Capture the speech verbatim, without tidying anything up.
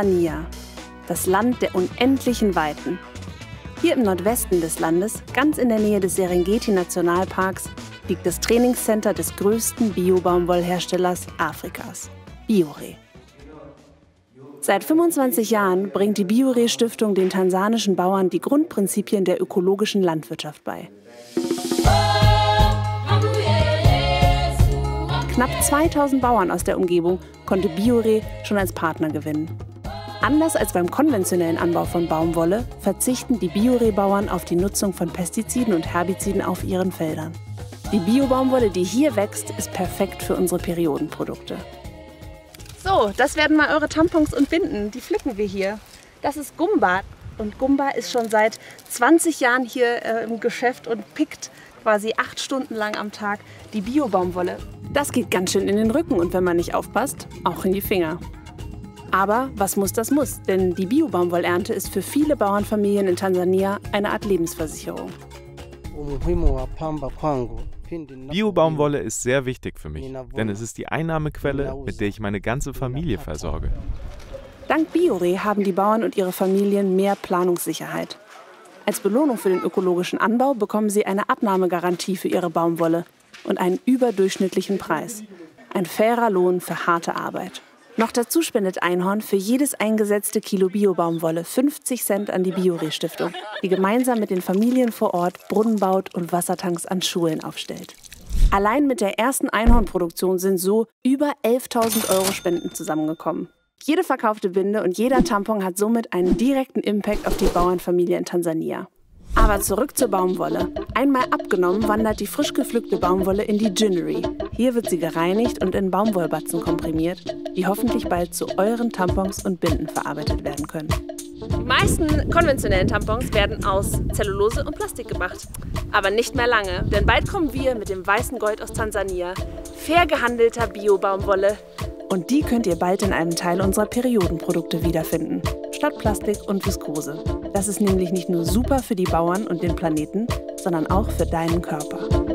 Tansania, das Land der unendlichen Weiten. Hier im Nordwesten des Landes, ganz in der Nähe des Serengeti-Nationalparks, liegt das Trainingscenter des größten Biobaumwollherstellers Afrikas, bioRe. Seit fünfundzwanzig Jahren bringt die bioRe-Stiftung den tansanischen Bauern die Grundprinzipien der ökologischen Landwirtschaft bei. Knapp zweitausend Bauern aus der Umgebung konnte bioRe schon als Partner gewinnen. Anders als beim konventionellen Anbau von Baumwolle verzichten die bioRe-Bauern auf die Nutzung von Pestiziden und Herbiziden auf ihren Feldern. Die Biobaumwolle, die hier wächst, ist perfekt für unsere Periodenprodukte. So, das werden mal eure Tampons und Binden, die pflücken wir hier. Das ist Gumba und Gumba ist schon seit zwanzig Jahren hier äh, im Geschäft und pickt quasi acht Stunden lang am Tag die Biobaumwolle. Das geht ganz schön in den Rücken und wenn man nicht aufpasst, auch in die Finger. Aber was muss, das muss, denn die Biobaumwollernte ist für viele Bauernfamilien in Tansania eine Art Lebensversicherung. Biobaumwolle ist sehr wichtig für mich, denn es ist die Einnahmequelle, mit der ich meine ganze Familie versorge. Dank bioRe haben die Bauern und ihre Familien mehr Planungssicherheit. Als Belohnung für den ökologischen Anbau bekommen sie eine Abnahmegarantie für ihre Baumwolle und einen überdurchschnittlichen Preis. Ein fairer Lohn für harte Arbeit. Noch dazu spendet Einhorn für jedes eingesetzte Kilo Biobaumwolle fünfzig Cent an die bioRe-Stiftung, die gemeinsam mit den Familien vor Ort Brunnen baut und Wassertanks an Schulen aufstellt. Allein mit der ersten Einhornproduktion sind so über elftausend Euro Spenden zusammengekommen. Jede verkaufte Binde und jeder Tampon hat somit einen direkten Impact auf die Bauernfamilie in Tansania. Aber zurück zur Baumwolle. Einmal abgenommen wandert die frisch gepflückte Baumwolle in die Ginnery. Hier wird sie gereinigt und in Baumwollbatzen komprimiert, die hoffentlich bald zu euren Tampons und Binden verarbeitet werden können. Die meisten konventionellen Tampons werden aus Zellulose und Plastik gemacht. Aber nicht mehr lange, denn bald kommen wir mit dem weißen Gold aus Tansania, fair gehandelter Biobaumwolle. Und die könnt ihr bald in einem Teil unserer Periodenprodukte wiederfinden, statt Plastik und Viskose. Das ist nämlich nicht nur super für die Bauern und den Planeten, sondern auch für deinen Körper.